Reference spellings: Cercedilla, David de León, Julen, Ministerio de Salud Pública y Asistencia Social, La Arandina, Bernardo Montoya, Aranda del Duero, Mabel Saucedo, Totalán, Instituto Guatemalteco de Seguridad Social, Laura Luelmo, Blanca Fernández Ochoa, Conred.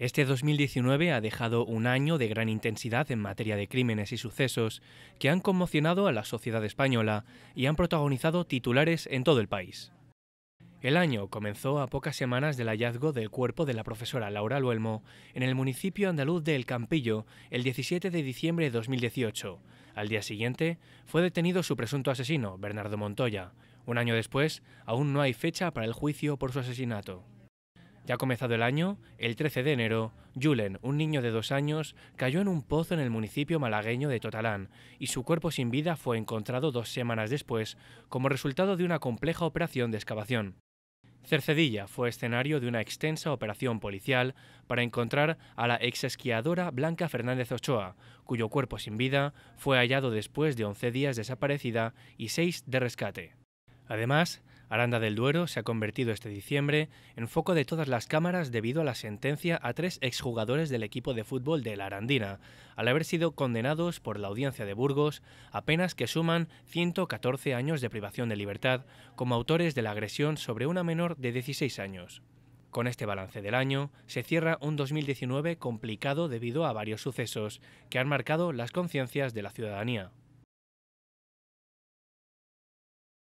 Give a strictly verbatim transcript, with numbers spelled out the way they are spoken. Este dos mil diecinueve ha dejado un año de gran intensidad en materia de crímenes y sucesos que han conmocionado a la sociedad española y han protagonizado titulares en todo el país. El año comenzó a pocas semanas del hallazgo del cuerpo de la profesora Laura Luelmo en el municipio andaluz de El Campillo el diecisiete de diciembre de dos mil dieciocho. Al día siguiente fue detenido su presunto asesino, Bernardo Montoya. Un año después, aún no hay fecha para el juicio por su asesinato. Ya comenzado el año, el trece de enero, Julen, un niño de dos años, cayó en un pozo en el municipio malagueño de Totalán y su cuerpo sin vida fue encontrado dos semanas después como resultado de una compleja operación de excavación. Cercedilla fue escenario de una extensa operación policial para encontrar a la exesquiadora Blanca Fernández Ochoa, cuyo cuerpo sin vida fue hallado después de once días desaparecida y seis de rescate. Además, Aranda del Duero se ha convertido este diciembre en foco de todas las cámaras debido a la sentencia a tres exjugadores del equipo de fútbol de La Arandina, al haber sido condenados por la Audiencia de Burgos a penas que suman ciento catorce años de privación de libertad como autores de la agresión sobre una menor de dieciséis años. Con este balance del año, se cierra un dos mil diecinueve complicado debido a varios sucesos que han marcado las conciencias de la ciudadanía.